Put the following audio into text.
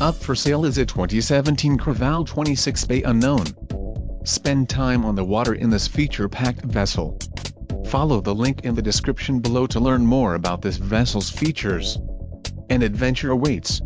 Up for sale is a 2017 Crevalle 26 Bay Unknown. Spend time on the water in this feature-packed vessel. Follow the link in the description below to learn more about this vessel's features. An adventure awaits.